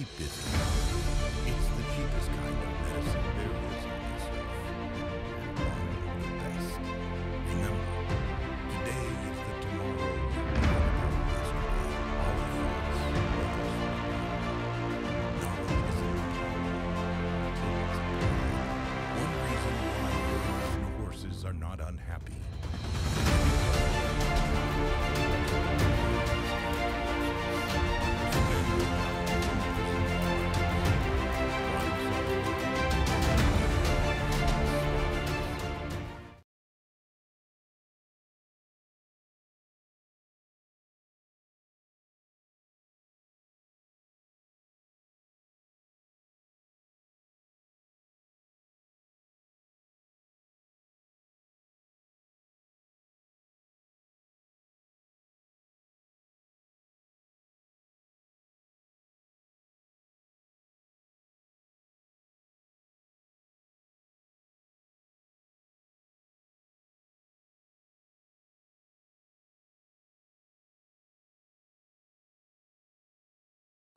keep busy. It's the cheapest kind of medicine there is on this earth. One of the best. Remember, today is the tomorrow you learn about yesterday. All thoughts are possible. Knowledge is an empowerment. One reason why birds and horses are not unhappy.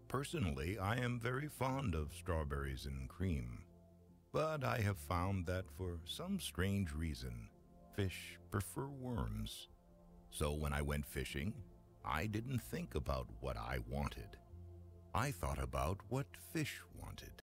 Personally, I am very fond of strawberries and cream, but I have found that for some strange reason, fish prefer worms. So when I went fishing, I didn't think about what I wanted. I thought about what fish wanted.